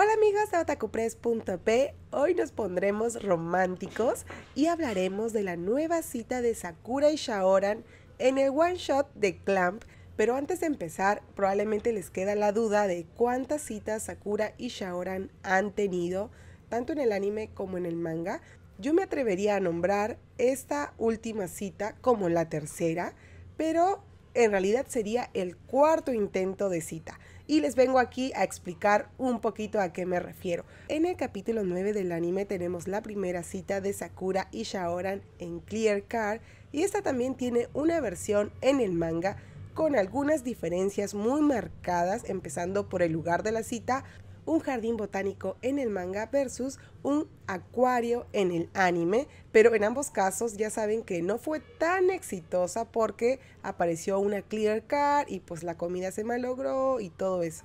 Hola amigos de OtakuPress.pe, hoy nos pondremos románticos y hablaremos de la nueva cita de Sakura y Shaoran en el one shot de Clamp, pero antes de empezar probablemente les queda la duda de cuántas citas Sakura y Shaoran han tenido, tanto en el anime como en el manga. Yo me atrevería a nombrar esta última cita como la tercera, pero en realidad sería el cuarto intento de cita. Y les vengo aquí a explicar un poquito a qué me refiero. En el capítulo 9 del anime tenemos la primera cita de Sakura y Shaoran en Clear Card, y esta también tiene una versión en el manga con algunas diferencias muy marcadas, empezando por el lugar de la cita, un jardín botánico en el manga versus un acuario en el anime, pero en ambos casos ya saben que no fue tan exitosa porque apareció una Clear Card y pues la comida se malogró y todo eso.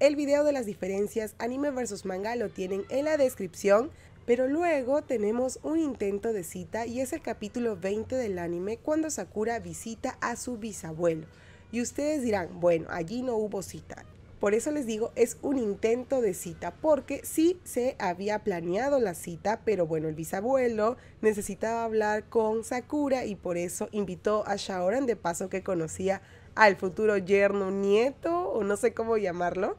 El video de las diferencias anime versus manga lo tienen en la descripción, pero luego tenemos un intento de cita y es el capítulo 20 del anime cuando Sakura visita a su bisabuelo. Y ustedes dirán, bueno, allí no hubo cita. Por eso les digo, es un intento de cita, porque sí se había planeado la cita, pero bueno, el bisabuelo necesitaba hablar con Sakura y por eso invitó a Shaoran, de paso que conocía al futuro yerno, nieto, o no sé cómo llamarlo,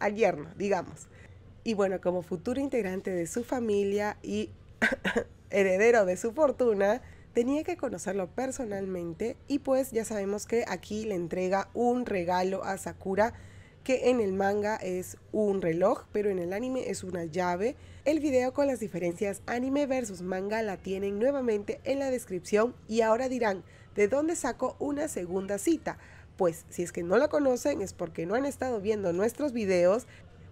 al yerno, digamos. Y bueno, como futuro integrante de su familia y heredero de su fortuna, tenía que conocerlo personalmente y pues ya sabemos que aquí le entrega un regalo a Sakura, que en el manga es un reloj, pero en el anime es una llave. El video con las diferencias anime versus manga la tienen nuevamente en la descripción. Y ahora dirán, ¿de dónde saco una segunda cita? Pues si es que no la conocen es porque no han estado viendo nuestros videos.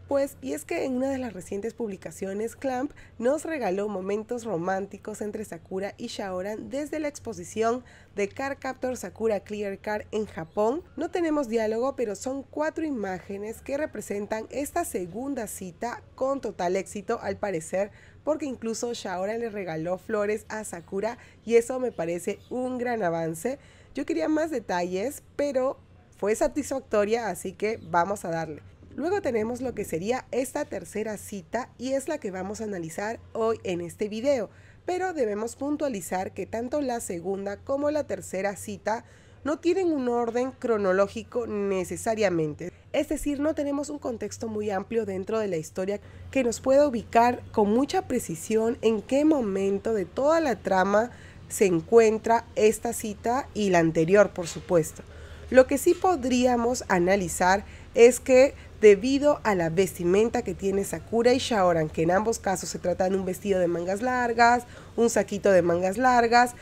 Pues y es que en una de las recientes publicaciones Clamp nos regaló momentos románticos entre Sakura y Shaoran desde la exposición de Cardcaptor Sakura Clear Card en Japón. No tenemos diálogo, pero son 4 imágenes que representan esta segunda cita con total éxito al parecer, porque incluso Shaoran le regaló flores a Sakura y eso me parece un gran avance. Yo quería más detalles, pero fue satisfactoria, así que vamos a darle. Luego tenemos lo que sería esta tercera cita y es la que vamos a analizar hoy en este video, pero debemos puntualizar que tanto la segunda como la tercera cita no tienen un orden cronológico necesariamente, es decir, no tenemos un contexto muy amplio dentro de la historia que nos pueda ubicar con mucha precisión en qué momento de toda la trama se encuentra esta cita y la anterior, por supuesto. Lo que sí podríamos analizar es que debido a la vestimenta que tiene Sakura y Shaoran, que en ambos casos se trata de un vestido de mangas largas, un saquito de mangas largas,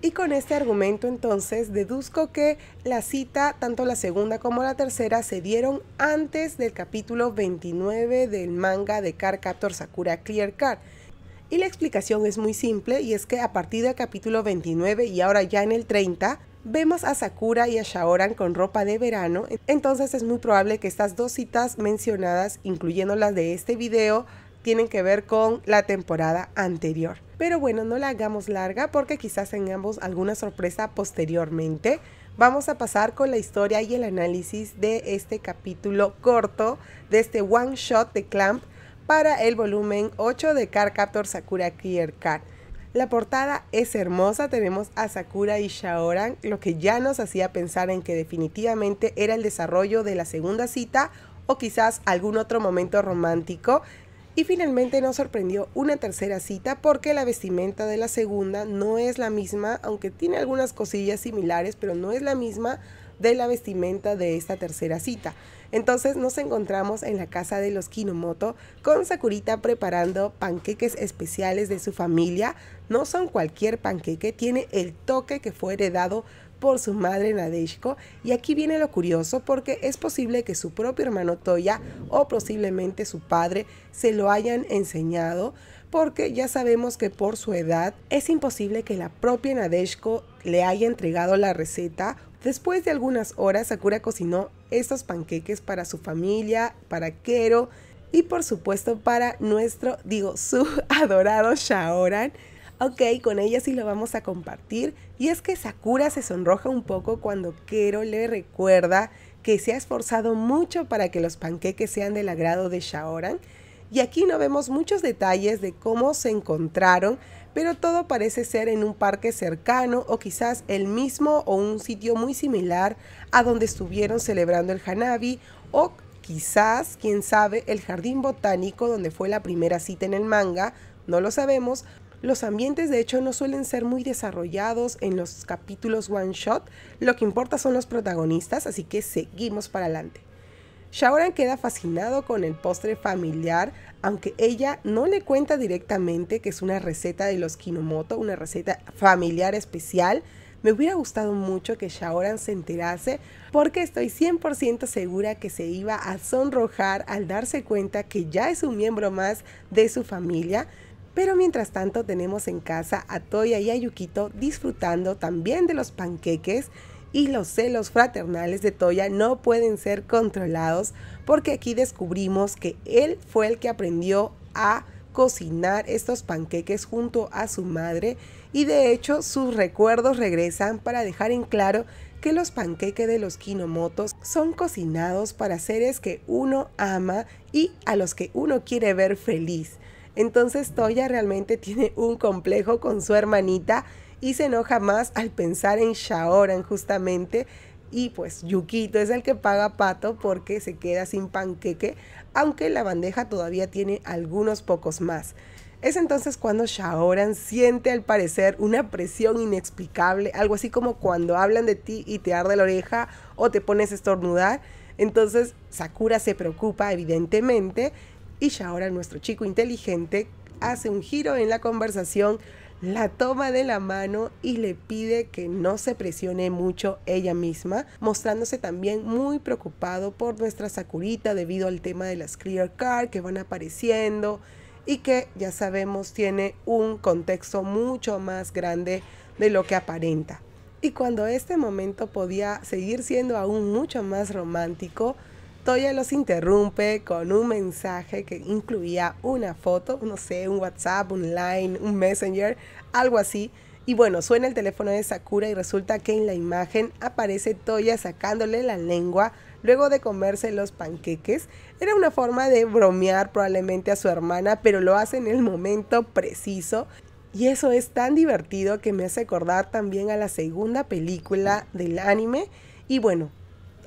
y con este argumento entonces deduzco que la cita, tanto la segunda como la tercera, se dieron antes del capítulo 29 del manga de Cardcaptor Sakura Clear Card. Y la explicación es muy simple y es que a partir del capítulo 29 y ahora ya en el 30, vemos a Sakura y a Shaoran con ropa de verano, entonces es muy probable que estas dos citas mencionadas, incluyendo las de este video, tienen que ver con la temporada anterior. Pero bueno, no la hagamos larga porque quizás tengamos alguna sorpresa posteriormente. Vamos a pasar con la historia y el análisis de este capítulo corto, de este one shot de Clamp para el volumen 8 de Cardcaptor Sakura Clear Card. La portada es hermosa, tenemos a Sakura y Shaoran, lo que ya nos hacía pensar en que definitivamente era el desarrollo de la segunda cita o quizás algún otro momento romántico. Y finalmente nos sorprendió una tercera cita porque la vestimenta de la segunda no es la misma, aunque tiene algunas cosillas similares, pero no es la misma de la vestimenta de esta tercera cita. Entonces nos encontramos en la casa de los Kinomoto con Sakurita preparando panqueques especiales de su familia. No son cualquier panqueque, tiene el toque que fue heredado por su madre Nadeshiko. Y aquí viene lo curioso porque es posible que su propio hermano Toya o posiblemente su padre se lo hayan enseñado, porque ya sabemos que por su edad es imposible que la propia Nadeshiko le haya entregado la receta. Después de algunas horas, Sakura cocinó estos panqueques para su familia, para Kero y por supuesto para su adorado Shaoran. Ok, con ella sí lo vamos a compartir. Y es que Sakura se sonroja un poco cuando Kero le recuerda que se ha esforzado mucho para que los panqueques sean del agrado de Shaoran. y aquí no vemos muchos detalles de cómo se encontraron, pero todo parece ser en un parque cercano o quizás el mismo o un sitio muy similar a donde estuvieron celebrando el Hanabi, o quizás, quién sabe, el jardín botánico donde fue la primera cita en el manga, no lo sabemos. Los ambientes de hecho no suelen ser muy desarrollados en los capítulos one shot, lo que importa son los protagonistas, así que seguimos para adelante. Shaoran queda fascinado con el postre familiar, aunque ella no le cuenta directamente que es una receta de los Kinomoto, una receta familiar especial. Me hubiera gustado mucho que Shaoran se enterase, porque estoy 100% segura que se iba a sonrojar al darse cuenta que ya es un miembro más de su familia. Pero mientras tanto tenemos en casa a Toya y a Yukito disfrutando también de los panqueques, y los celos fraternales de Toya no pueden ser controlados, porque aquí descubrimos que él fue el que aprendió a cocinar estos panqueques junto a su madre, y de hecho sus recuerdos regresan para dejar en claro que los panqueques de los Kinomotos son cocinados para seres que uno ama y a los que uno quiere ver feliz. Entonces Toya realmente tiene un complejo con su hermanita y se enoja más al pensar en Shaoran justamente, y pues Yukito es el que paga pato porque se queda sin panqueque, aunque la bandeja todavía tiene algunos pocos más. Es entonces cuando Shaoran siente al parecer una presión inexplicable, algo así como cuando hablan de ti y te arde la oreja o te pones a estornudar. Entonces Sakura se preocupa evidentemente, y Shaoran, nuestro chico inteligente, hace un giro en la conversación, la toma de la mano y le pide que no se presione mucho ella misma, mostrándose también muy preocupado por nuestra Sakurita debido al tema de las Clear Card que van apareciendo y que ya sabemos tiene un contexto mucho más grande de lo que aparenta. Y cuando este momento podía seguir siendo aún mucho más romántico, Toya los interrumpe con un mensaje que incluía una foto, no sé, un WhatsApp, un Line, un Messenger, algo así. Y bueno, suena el teléfono de Sakura y resulta que en la imagen aparece Toya sacándole la lengua luego de comerse los panqueques. Era una forma de bromear probablemente a su hermana, pero lo hace en el momento preciso. Y eso es tan divertido que me hace acordar también a la segunda película del anime. Y bueno,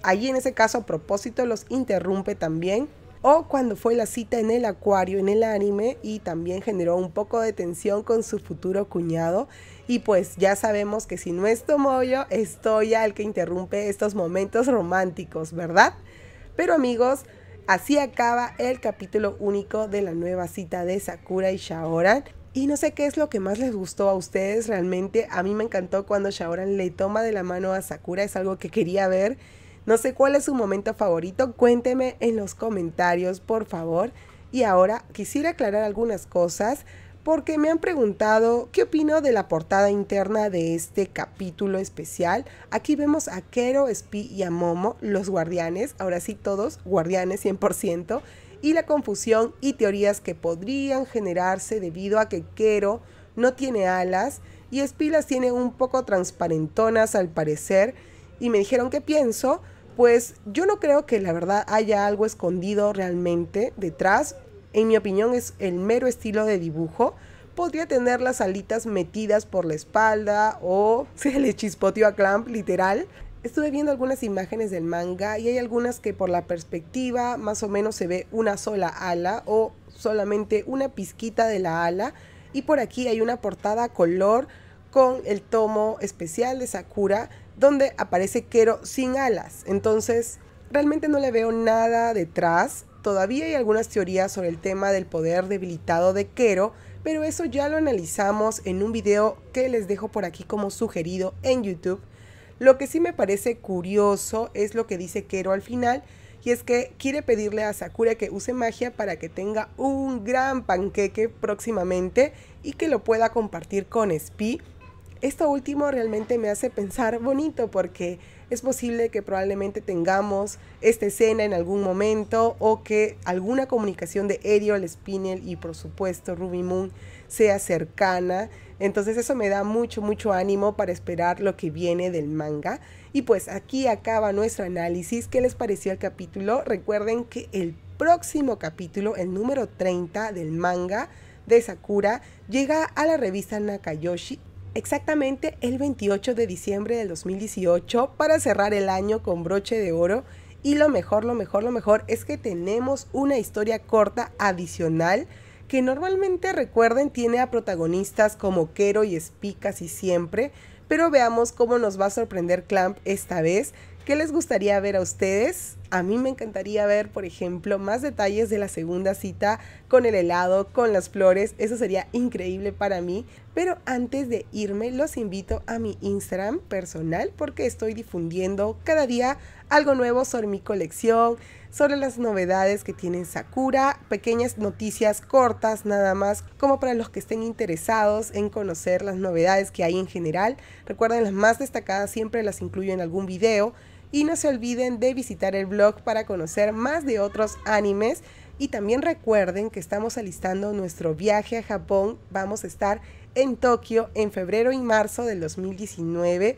allí en ese caso a propósito los interrumpe también, o cuando fue la cita en el acuario en el anime y también generó un poco de tensión con su futuro cuñado, y pues ya sabemos que si no es Tomoyo, es Toya el que interrumpe estos momentos románticos, ¿verdad? Pero amigos, así acaba el capítulo único de la nueva cita de Sakura y Shaoran. Y no sé qué es lo que más les gustó a ustedes realmente. A mí me encantó cuando Shaoran le toma de la mano a Sakura, es algo que quería ver. No sé cuál es su momento favorito, cuénteme en los comentarios por favor. Y ahora quisiera aclarar algunas cosas porque me han preguntado qué opino de la portada interna de este capítulo especial. Aquí vemos a Kero, Spy y a Momo, los guardianes, ahora sí todos guardianes 100%, y la confusión y teorías que podrían generarse debido a que Kero no tiene alas y Spy las tiene un poco transparentonas al parecer. Y me dijeron qué pienso. Pues yo no creo que la verdad haya algo escondido realmente detrás. En mi opinión es el mero estilo de dibujo. Podría tener las alitas metidas por la espalda o se le chispoteó a Clamp, literal. Estuve viendo algunas imágenes del manga y hay algunas que por la perspectiva más o menos se ve una sola ala o solamente una pizquita de la ala. Y por aquí hay una portada a color con el tomo especial de Sakura, donde aparece Kero sin alas. Entonces realmente no le veo nada detrás. Todavía hay algunas teorías sobre el tema del poder debilitado de Kero, pero eso ya lo analizamos en un video que les dejo por aquí como sugerido en YouTube. Lo que sí me parece curioso es lo que dice Kero al final, y es que quiere pedirle a Sakura que use magia para que tenga un gran panqueque próximamente y que lo pueda compartir con Spy. Esto último realmente me hace pensar bonito, porque es posible que probablemente tengamos esta escena en algún momento, o que alguna comunicación de Eriol, Spinel y por supuesto Ruby Moon sea cercana. Entonces eso me da mucho, mucho ánimo para esperar lo que viene del manga. Y pues aquí acaba nuestro análisis. ¿Qué les pareció el capítulo? Recuerden que el próximo capítulo, el número 30 del manga de Sakura, llega a la revista Nakayoshi exactamente el 28 de diciembre del 2018 para cerrar el año con broche de oro. Y lo mejor es que tenemos una historia corta adicional que normalmente, recuerden, tiene a protagonistas como Kero y Spinel casi siempre, pero veamos cómo nos va a sorprender Clamp esta vez. ¿Qué les gustaría ver a ustedes? A mí me encantaría ver, por ejemplo, más detalles de la segunda cita con el helado, con las flores. Eso sería increíble para mí. Pero antes de irme, los invito a mi Instagram personal porque estoy difundiendo cada día algo nuevo sobre mi colección, sobre las novedades que tiene Sakura, pequeñas noticias cortas nada más, como para los que estén interesados en conocer las novedades que hay en general. Recuerden, las más destacadas siempre las incluyo en algún video. Y no se olviden de visitar el blog para conocer más de otros animes. Y también recuerden que estamos alistando nuestro viaje a Japón. Vamos a estar en Tokio en febrero y marzo del 2019.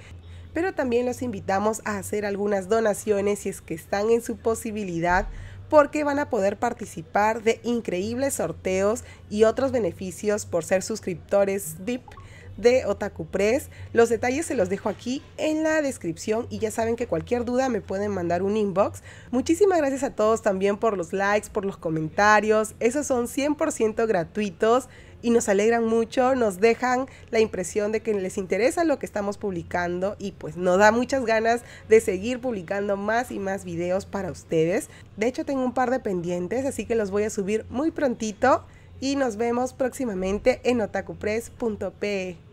Pero también los invitamos a hacer algunas donaciones si es que están en su posibilidad, porque van a poder participar de increíbles sorteos y otros beneficios por ser suscriptores VIP de Otaku Press. Los detalles se los dejo aquí en la descripción y ya saben que cualquier duda me pueden mandar un inbox. Muchísimas gracias a todos también por los likes, por los comentarios. Esos son 100% gratuitos y nos alegran mucho, nos dejan la impresión de que les interesa lo que estamos publicando y pues nos da muchas ganas de seguir publicando más y más videos para ustedes. De hecho, tengo un par de pendientes, así que los voy a subir muy prontito y nos vemos próximamente en OtakuPress.pe.